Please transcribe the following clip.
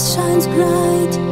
shines bright.